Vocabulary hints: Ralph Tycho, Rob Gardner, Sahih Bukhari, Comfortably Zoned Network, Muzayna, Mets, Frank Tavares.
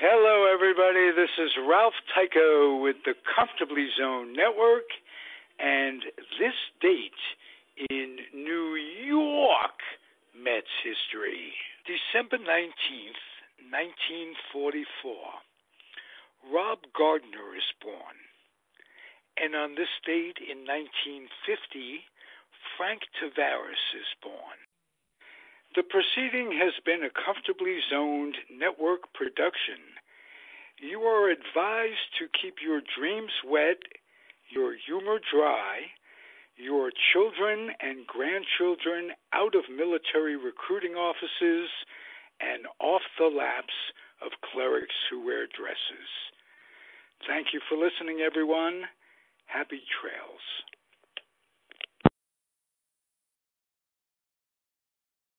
Hello, everybody. This is Ralph Tycho with the Comfortably Zoned Network, and this date in New York Mets history, December 19th, 1944, Rob Gardner is born. And on this date in 1950, Frank Tavares is born. The proceeding has been a Comfortably Zoned Network production. You are advised to keep your dreams wet, your humor dry, your children and grandchildren out of military recruiting offices, and off the laps of clerics who wear dresses. Thank you for listening, everyone. Happy trails.